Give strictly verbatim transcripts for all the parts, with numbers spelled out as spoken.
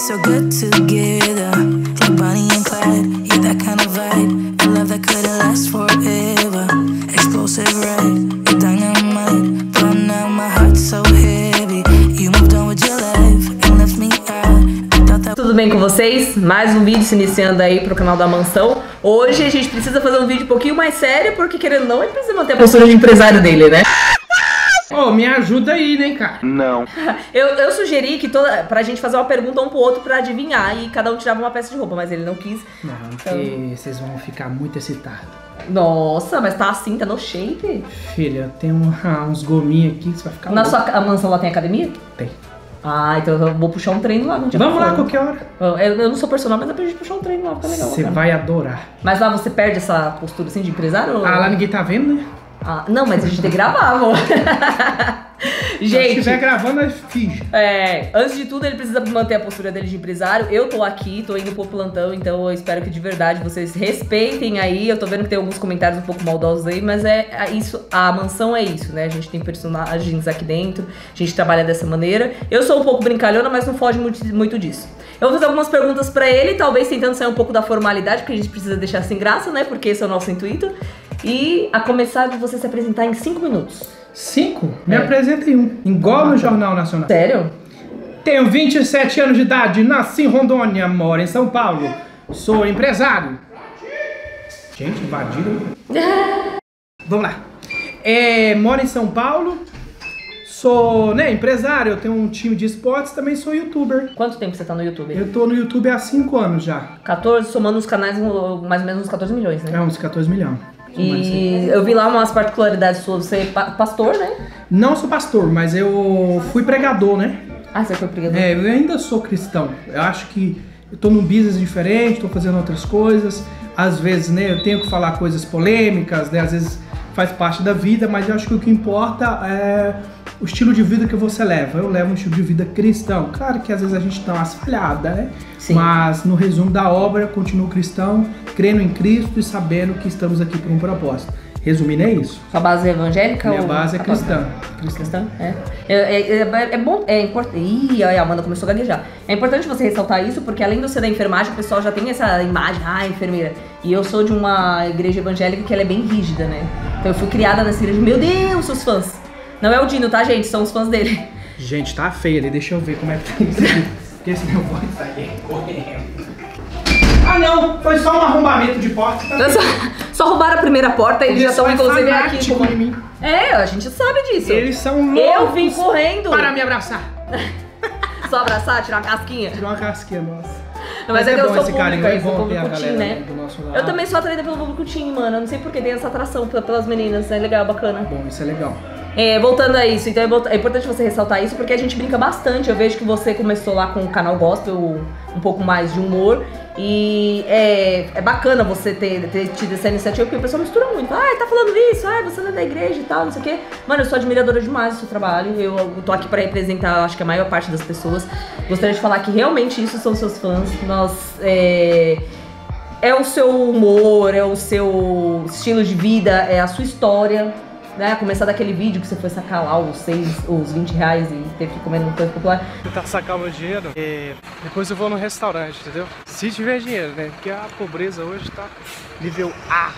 so good together, like Bonnie and Clyde. Yeah, that kind of vibe, a love that couldn't last forever. Explosive ride, you're dynamite, but now my heart's so heavy. You moved on with your life and left me out. I thought that... Tudo bem com vocês? Mais um vídeo se iniciando aí pro canal da Mansão. Hoje a gente precisa fazer um vídeo um pouquinho mais sério, porque querendo ou não, ele precisa manter a postura de empresário dele, né? Ô, oh, me ajuda aí, né, cara? Não. Eu, eu sugeri que toda, pra gente fazer uma pergunta um pro outro pra adivinhar e cada um tirava uma peça de roupa, mas ele não quis. Não, então... que vocês vão ficar muito excitados. Nossa, mas tá assim, tá no shape. Filha, tem um, uns gominhos aqui que você vai ficar louco. Na sua mansão lá tem academia? Tem. Ah, então eu vou puxar um treino lá. Não Vamos lá, qualquer hora. Eu, eu não sou personal, mas dá pra gente puxar um treino lá, fica legal. Você vai adorar. Mas lá você perde essa postura assim de empresário? Ou... Ah, lá ninguém tá vendo, né? Ah, não, mas a gente tem que gravar, amor. Gente, se estiver gravando, eu finge. É, antes de tudo, ele precisa manter a postura dele de empresário. Eu tô aqui, tô indo pro plantão, então eu espero que de verdade vocês respeitem aí. Eu tô vendo que tem alguns comentários um pouco maldosos aí, mas é, é isso, a mansão é isso, né? A gente tem personagens aqui dentro, a gente trabalha dessa maneira. Eu sou um pouco brincalhona, mas não foge muito, muito disso. Eu vou fazer algumas perguntas pra ele, talvez tentando sair um pouco da formalidade, porque a gente precisa deixar sem graça, né? Porque esse é o nosso intuito. E a começar de você se apresentar em cinco minutos. Cinco? Me é. apresenta em um. Igual no Jornal Nacional. Sério? Tenho vinte e sete anos de idade, nasci em Rondônia, moro em São Paulo. Sou empresário. Gente, invadiram. Vamos lá. É, moro em São Paulo. Sou, né, empresário, eu tenho um time de esportes, também sou youtuber. Quanto tempo você tá no YouTube? Eu tô no YouTube há cinco anos já. quatorze, somando os canais, mais ou menos uns quatorze milhões, né? É, uns quatorze milhões. E eu vi lá umas particularidades suas, você é pastor, né? Não sou pastor, mas eu fui pregador, né? Ah, você foi pregador? É, eu ainda sou cristão. Eu acho que eu tô num business diferente, tô fazendo outras coisas. Às vezes, né, eu tenho que falar coisas polêmicas, né? Às vezes faz parte da vida, mas eu acho que o que importa é o estilo de vida que você leva. Eu levo um estilo de vida cristão. Claro que às vezes a gente dá umas falhadas, né? Sim. Mas no resumo da obra, continuo cristão, crendo em Cristo e sabendo que estamos aqui por um propósito. Resumindo, é isso. Sua base é evangélica? Minha ou... base é cristã. Cristã, é. É, é, é, é bom, é importante... Ih, a Amanda começou a gaguejar. É importante você ressaltar isso, porque além de você da enfermagem, o pessoal já tem essa imagem, ah, enfermeira. E eu sou de uma igreja evangélica que ela é bem rígida, né? Então eu fui criada nessa igreja, meu Deus, seus fãs. Não é o Dino, tá, gente? São os fãs dele. Gente, tá feio ali. Deixa eu ver como é que tá isso aqui. Porque senão eu vou sair correndo. Ah, não! Foi só um arrombamento de porta. Tá só, só roubaram a primeira porta e eles já estão, inclusive, aqui. Como... Mim. É, a gente sabe disso. Eles são loucos. Eu vim correndo. Para me abraçar. Só abraçar, tirar uma casquinha? Tirar uma casquinha, nossa. Não, mas, mas é, é bom esse carinho, é bom ver a galera, né? Do nosso lado. Eu também sou atraída pelo público teen, mano. Eu não sei porque tem essa atração pelas meninas. É legal, bacana. Bom, isso é legal. É, voltando a isso, então é importante você ressaltar isso, porque a gente brinca bastante. Eu vejo que você começou lá com o canal gospel, um pouco mais de humor. E é, é bacana você ter, ter tido essa iniciativa, porque o pessoal mistura muito. Ah, tá falando isso, ah, você não é da igreja e tal, não sei o quê. Mano, eu sou admiradora demais do seu trabalho. Eu tô aqui pra representar, acho que a maior parte das pessoas. Gostaria de falar que realmente isso são seus fãs. Nós... É... é o seu humor, é o seu estilo de vida, é a sua história. Né? Começar daquele vídeo que você foi sacar lá os, seis, os vinte reais e teve que comer no canto popular. Tentar sacar o meu dinheiro e depois eu vou no restaurante, entendeu? Se tiver dinheiro, né? Porque a pobreza hoje tá nível hard.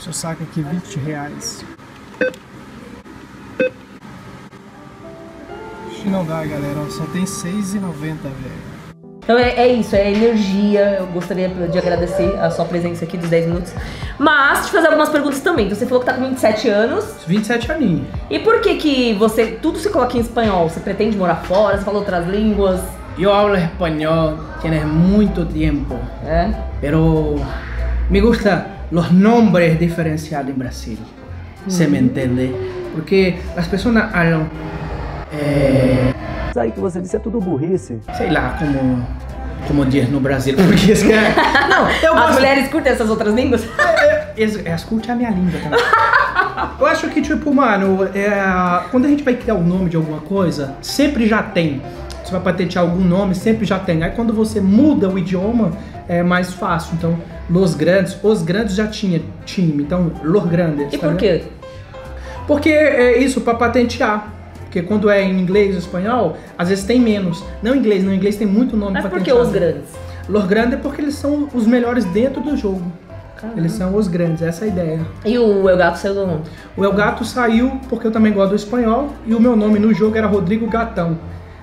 Se eu saco aqui vinte reais. Acho que não dá, galera. Só tem seis e noventa, velho. Então é, é isso, é energia. Eu gostaria de agradecer a sua presença aqui dos dez minutos. Mas te fazer algumas perguntas também. Então, você falou que tá com vinte e sete anos. vinte e sete aninhos. E por que que você... Tudo se coloca em espanhol? Você pretende morar fora? Você fala outras línguas? Eu falo espanhol há muito tempo. É? Pero... Me gusta los nombres diferenciados em Brasil. Hum. Se me entende? Porque as pessoas falam... É... Aí que você disse é tudo burrice. Sei lá, como, como diz no Brasil, porque isso é... Não, eu gosto... As mulheres curtem essas outras línguas? Elas curtem a minha língua também. Eu acho que, tipo, mano, é... quando a gente vai criar o nome de alguma coisa, sempre já tem. Você vai patentear algum nome, sempre já tem. Aí quando você muda o idioma, é mais fácil. Então, Los Grandes, Os Grandes já tinha time, então Los Grandes. E tá por vendo? Quê? Porque é isso, pra patentear. Porque quando é em inglês ou espanhol, às vezes tem menos. Não em inglês, não em inglês tem muito nome pra tentar. Mas por que os grandes? Los Grandes é porque eles são os melhores dentro do jogo. Caramba. Eles são os grandes, essa é a ideia. E o El Gato saiu do mundo? O El Gato saiu porque eu também gosto do espanhol e o meu nome no jogo era Rodrigo Gatão.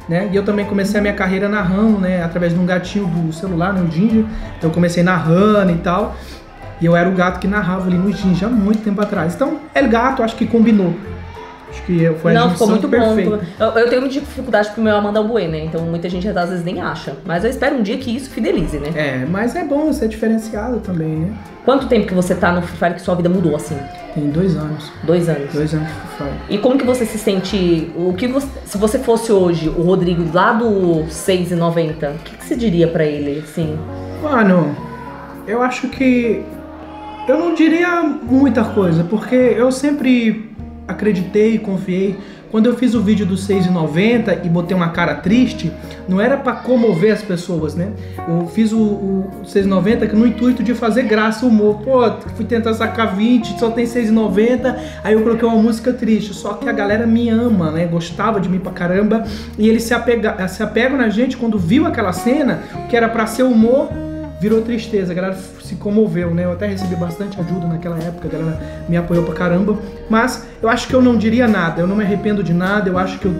Né? E eu também comecei a minha carreira narrando, né? Através de um gatinho do celular, né? O Jinja. Então eu comecei narrando e tal. E eu era o gato que narrava ali no Jinja há muito tempo atrás. Então, El Gato acho que combinou. Acho que foi a Não, ficou muito perfeita. Eu, eu tenho muita dificuldade com o meu Amanda Bueno, né? Então muita gente às vezes nem acha. Mas eu espero um dia que isso fidelize, né? É, mas é bom ser diferenciado também, né? Quanto tempo que você tá no Free Fire que sua vida mudou assim? Tem dois anos. Dois anos? Dois anos de Free Fire. E como que você se sente... O que você, se você fosse hoje o Rodrigo lá do seis e noventa, o que, que você diria pra ele, assim? Mano, eu acho que... Eu não diria muita coisa, porque eu sempre... acreditei e confiei. Quando eu fiz o vídeo dos seis e noventa e botei uma cara triste, não era pra comover as pessoas, né? Eu fiz o, o seis e noventa no intuito de fazer graça, humor. Pô, fui tentar sacar vinte, só tem seis e noventa, aí eu coloquei uma música triste. Só que a galera me ama, né? Gostava de mim pra caramba. E eles se, apega, se apegam na gente quando viu aquela cena, que era pra ser humor, virou tristeza, a galera se comoveu, né? Eu até recebi bastante ajuda naquela época, a galera me apoiou pra caramba. Mas eu acho que eu não diria nada, eu não me arrependo de nada, eu acho que eu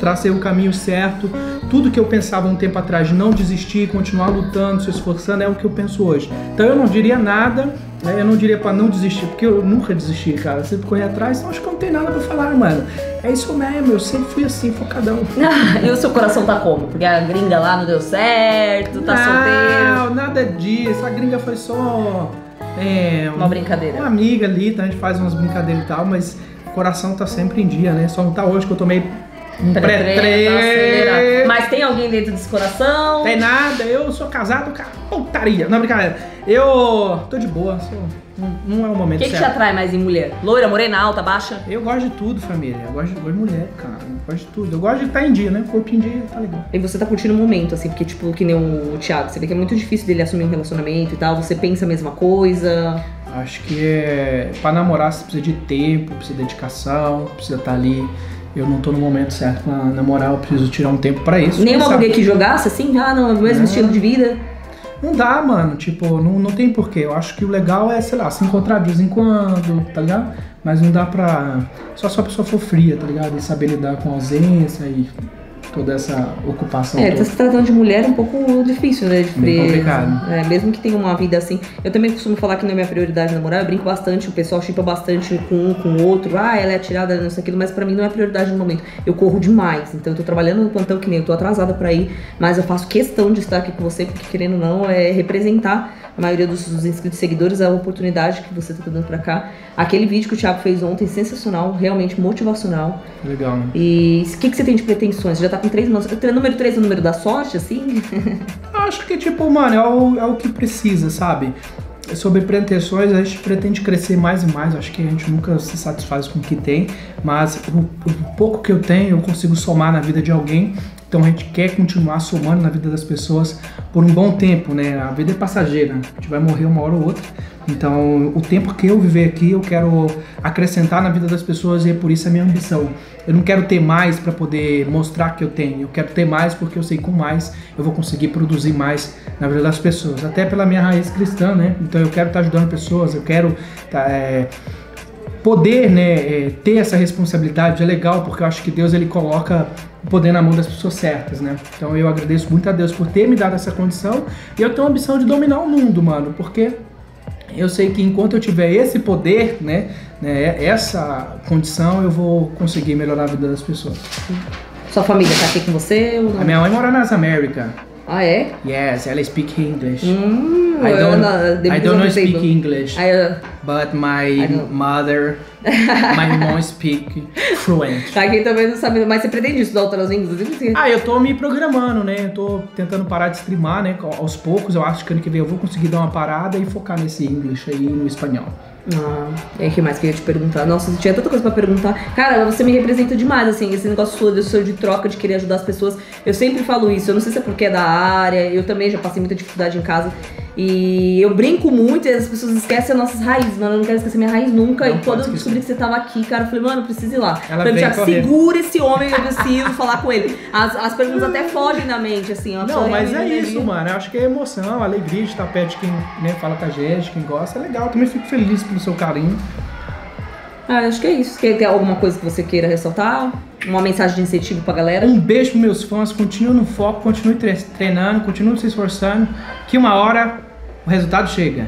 tracei o caminho certo. Tudo que eu pensava um tempo atrás de não desistir, continuar lutando, se esforçando, é o que eu penso hoje. Então eu não diria nada, né? Eu não diria pra não desistir, porque eu nunca desisti, cara. Eu sempre corri atrás, então acho que eu não tenho nada pra falar, mano. É isso mesmo, eu sempre fui assim, focadão. Ah, e o seu coração tá como? Porque a gringa lá não deu certo, tá não, solteiro? Não, nada disso. A gringa foi só... É, uma brincadeira. Uma amiga ali, tá? A gente faz umas brincadeiras e tal, mas o coração tá sempre em dia, né? Só não tá hoje que eu tomei... Um pré-treino. Mas tem alguém dentro desse coração? Tem nada, eu sou casado com a putaria. Não, brincadeira. Eu tô de boa, assim, não, não é o momento certo. O que te atrai mais em mulher? Loira, morena, alta, baixa? Eu gosto de tudo, família. Eu gosto de, gosto de mulher, cara. Eu gosto de tudo. Eu gosto de estar em dia, né? Corpo em dia, tá legal. E você tá curtindo o momento, assim, porque, tipo, que nem o Thiago, você vê que é muito difícil dele assumir um relacionamento e tal. Você pensa a mesma coisa? Acho que é... pra namorar você precisa de tempo, precisa de dedicação, precisa estar ali. Eu não tô no momento certo pra namorar, eu preciso tirar um tempo pra isso. Nem uma mulher que jogasse assim, ah, não, o mesmo estilo de vida. Não dá, mano, tipo, não, não tem porquê. Eu acho que o legal é, sei lá, se encontrar de vez em quando, tá ligado? Mas não dá pra... Só se a pessoa for fria, tá ligado? E saber lidar com a ausência e toda essa ocupação. É, tá se tratando de mulher é um pouco difícil, né? De frio, complicado. É, mesmo que tenha uma vida assim. Eu também costumo falar que não é minha prioridade namorar, eu brinco bastante, o pessoal chipa bastante com um, com o outro. Ah, ela é atirada, não sei aquilo, mas pra mim não é prioridade no momento. Eu corro demais, então eu tô trabalhando no plantão que nem eu, tô atrasada pra ir, mas eu faço questão de estar aqui com você, porque querendo ou não, é representar a maioria dos, dos inscritos e seguidores, a oportunidade que você tá dando pra cá. Aquele vídeo que o Thiago fez ontem, sensacional, realmente motivacional. Legal, né? E o que, que você tem de pretensões? Você já tá com três mãos. O número três é o número da sorte, assim? Acho que, tipo, mano, é o, é o que precisa, sabe? Sobre pretensões, a gente pretende crescer mais e mais. Acho que a gente nunca se satisfaz com o que tem, mas o, o pouco que eu tenho, eu consigo somar na vida de alguém. Então a gente quer continuar somando na vida das pessoas por um bom tempo, né? A vida é passageira, a gente vai morrer uma hora ou outra. Então o tempo que eu viver aqui, eu quero acrescentar na vida das pessoas e é por isso a minha ambição. Eu não quero ter mais para poder mostrar que eu tenho, eu quero ter mais porque eu sei que com mais eu vou conseguir produzir mais na vida das pessoas. Até pela minha raiz cristã, né? Então eu quero estar ajudando pessoas, eu quero... Tá, é... poder, né, é, ter essa responsabilidade é legal, porque eu acho que Deus, ele coloca o poder na mão das pessoas certas, né? Então eu agradeço muito a Deus por ter me dado essa condição e eu tenho a ambição de dominar o mundo, mano, porque eu sei que enquanto eu tiver esse poder, né, né essa condição, eu vou conseguir melhorar a vida das pessoas. Sua família tá aqui com você? Ou não? A minha mãe mora nas Américas. Ah, é? Yes, ela speak English. Hum, I don't, not, I don't know speak table. English, I, uh, but my mother, my mom speak fluent. Tá, quem também não sabe, mas você pretende estudar outras línguas? Ah, eu tô me programando, né? Eu tô tentando parar de streamar, né? Aos poucos, eu acho que ano que vem eu vou conseguir dar uma parada e focar nesse English aí, no espanhol. Ah, é que mais que eu ia te perguntar. Nossa, tinha tanta coisa pra perguntar. Cara, você me representa demais, assim, esse negócio seu, desse seu de troca, de querer ajudar as pessoas. Eu sempre falo isso, eu não sei se é porque é da área. Eu também já passei muita dificuldade em casa E eu brinco muito e as pessoas esquecem as nossas raízes, mano. Eu não quero esquecer minha raiz nunca. Não, e quando eu descobri que você tava aqui, cara, eu falei, mano, eu preciso ir lá. Ela falei, Thiago, segura esse homem, eu preciso falar com ele. As, as perguntas até fogem na mente, assim. Não, mas é isso, ali. Mano. Eu acho que é emoção, a alegria de estar perto de quem, né, fala com a gente, quem gosta. É legal, eu também fico feliz pelo seu carinho. Ah, acho que é isso. Tem alguma coisa que você queira ressaltar? Uma mensagem de incentivo pra galera? Um beijo pros meus fãs, continue no foco, continue treinando, continue se esforçando, que uma hora o resultado chega.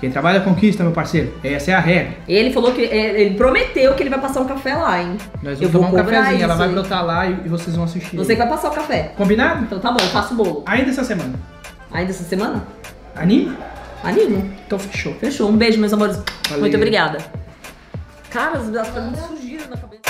Quem trabalha conquista, meu parceiro. Essa é a regra. Ele falou que, ele prometeu que ele vai passar um café lá, hein? Nós vamos eu tomar vou um cafezinho, isso, ela vai brotar lá e vocês vão assistir. Você que vai passar o café. Combinado? Então tá bom, eu faço o bolo. Ainda essa semana. Ainda essa semana? Anima? Animo. Então fechou. Fechou. Um beijo, meus amores. Valeu. Muito obrigada. Cara, as perguntas surgiram na cabeça.